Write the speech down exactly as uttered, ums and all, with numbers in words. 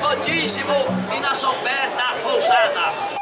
Rodíssimo e na soberba pousada.